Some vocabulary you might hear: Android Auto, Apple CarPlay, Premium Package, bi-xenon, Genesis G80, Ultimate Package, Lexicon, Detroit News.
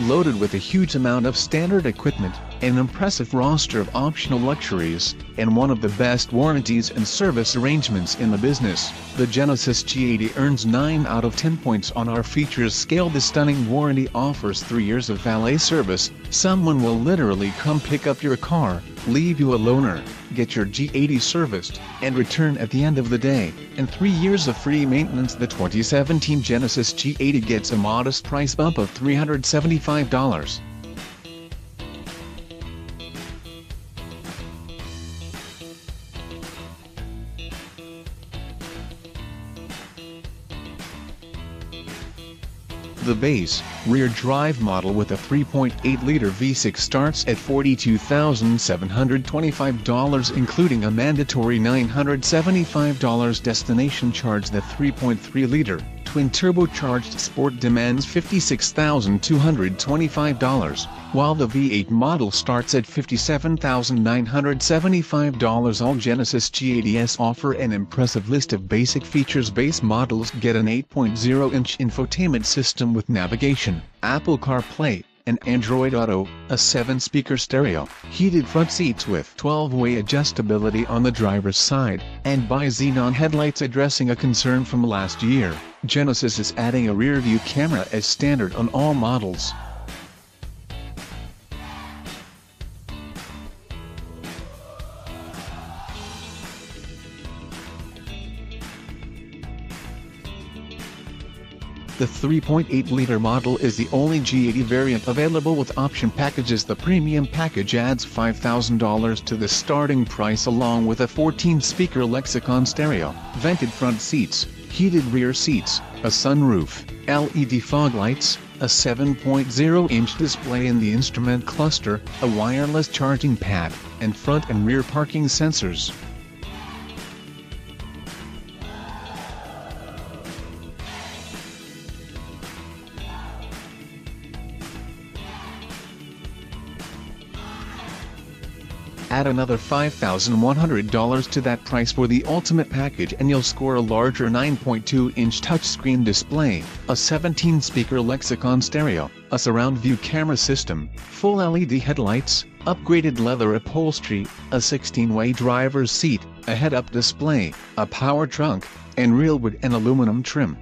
loaded with a huge amount of standard equipment, an impressive roster of optional luxuries, and one of the best warranties and service arrangements in the business. The Genesis G80 earns 9 out of 10 points on our features scale. The stunning warranty offers 3 years of valet service. Someone will literally come pick up your car, leave you a loaner, get your G80 serviced, and return at the end of the day, and 3 years of free maintenance. The 2017 Genesis G80 gets a modest price bump of $375. The base, rear-drive model with a 3.8-liter V6 starts at $42,725, including a mandatory $975 destination charge. The 3.3-liter, twin-turbocharged Sport demands $56,225, while the V8 model starts at $57,975. All Genesis G80s offer an impressive list of basic features. Base models get an 8.0-inch infotainment system with navigation, Apple CarPlay, and Android Auto, a 7-speaker stereo, heated front seats with 12-way adjustability on the driver's side, and bi-xenon headlights. Addressing a concern from last year, Genesis is adding a rear-view camera as standard on all models. The 3.8-liter model is the only G80 variant available with option packages. The premium package adds $5,000 to the starting price, along with a 14-speaker Lexicon stereo, vented front seats, heated rear seats, a sunroof, LED fog lights, a 7.0-inch display in the instrument cluster, a wireless charging pad, and front and rear parking sensors. Add another $5,100 to that price for the ultimate package, and you'll score a larger 9.2-inch touchscreen display, a 17-speaker Lexicon stereo, a surround view camera system, full LED headlights, upgraded leather upholstery, a 16-way driver's seat, a head-up display, a power trunk, and real wood and aluminum trim.